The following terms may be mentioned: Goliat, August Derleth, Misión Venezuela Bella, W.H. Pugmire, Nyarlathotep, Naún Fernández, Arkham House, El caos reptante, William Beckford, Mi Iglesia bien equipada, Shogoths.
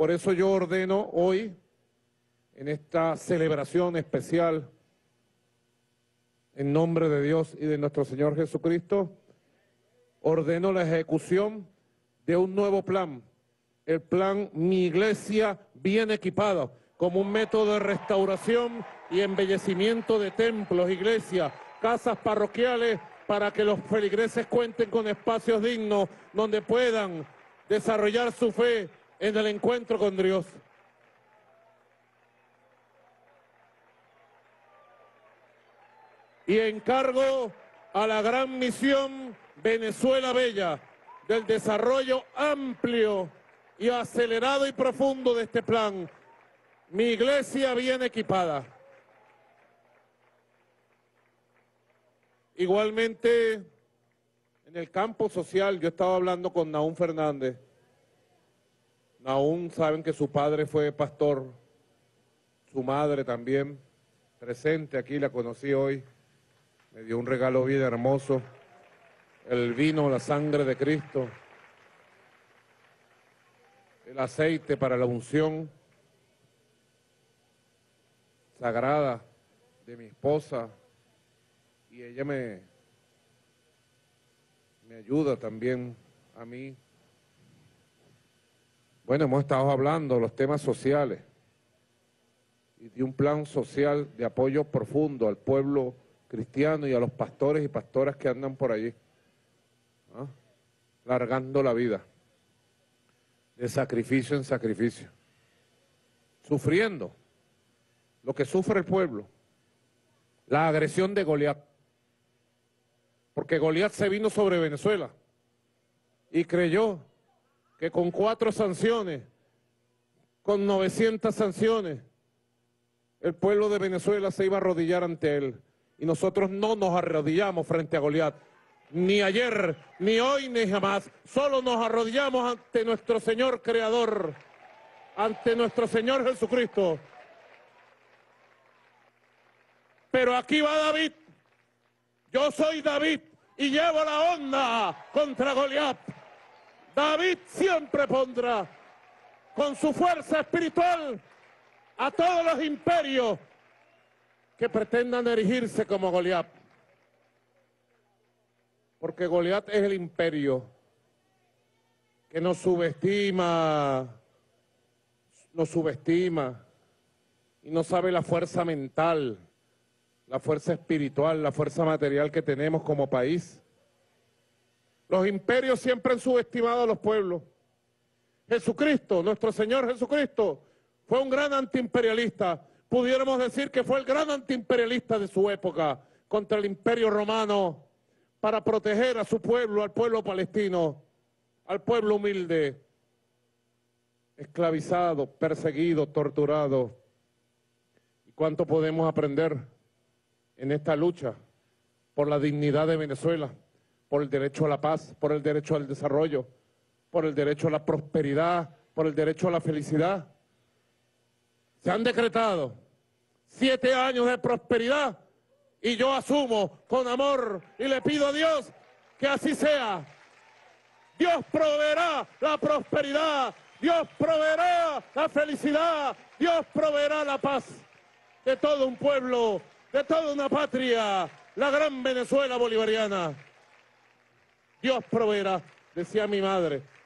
Por eso yo ordeno hoy, en esta celebración especial, en nombre de Dios y de nuestro Señor Jesucristo, ordeno la ejecución de un nuevo plan, el plan Mi Iglesia bien equipada, como un método de restauración y embellecimiento de templos, iglesias, casas parroquiales, para que los feligreses cuenten con espacios dignos donde puedan desarrollar su fe en el encuentro con Dios. Y encargo a la gran misión Venezuela Bella del desarrollo amplio y acelerado y profundo de este plan, Mi Iglesia bien equipada. Igualmente, en el campo social, yo estaba hablando con Naún Fernández. Naún, saben que su padre fue pastor, su madre también, presente aquí, la conocí hoy, me dio un regalo vida hermoso, el vino, la sangre de Cristo, el aceite para la unción sagrada de mi esposa, y ella me ayuda también a mí. Bueno, hemos estado hablando de los temas sociales y de un plan social de apoyo profundo al pueblo cristiano y a los pastores y pastoras que andan por allí, ¿no?, largando la vida, de sacrificio en sacrificio, sufriendo lo que sufre el pueblo, la agresión de Goliat. Porque Goliat se vino sobre Venezuela y creyó que con 4 sanciones, con 900 sanciones, el pueblo de Venezuela se iba a arrodillar ante él. Y nosotros no nos arrodillamos frente a Goliat, ni ayer, ni hoy, ni jamás. Solo nos arrodillamos ante nuestro Señor Creador, ante nuestro Señor Jesucristo. Pero aquí va David. Yo soy David y llevo la onda contra Goliat. David siempre pondrá con su fuerza espiritual a todos los imperios que pretendan erigirse como Goliat. Porque Goliat es el imperio que nos subestima y no sabe la fuerza mental, la fuerza espiritual, la fuerza material que tenemos como país. Los imperios siempre han subestimado a los pueblos. Jesucristo, nuestro Señor Jesucristo, fue un gran antiimperialista. Pudiéramos decir que fue el gran antiimperialista de su época contra el imperio romano para proteger a su pueblo, al pueblo palestino, al pueblo humilde, esclavizado, perseguido, torturado. ¿Y cuánto podemos aprender en esta lucha por la dignidad de Venezuela, por el derecho a la paz, por el derecho al desarrollo, por el derecho a la prosperidad, por el derecho a la felicidad? Se han decretado 7 años de prosperidad y yo asumo con amor y le pido a Dios que así sea. Dios proveerá la prosperidad, Dios proveerá la felicidad, Dios proveerá la paz de todo un pueblo, de toda una patria, la gran Venezuela bolivariana. Dios proveerá, decía mi madre.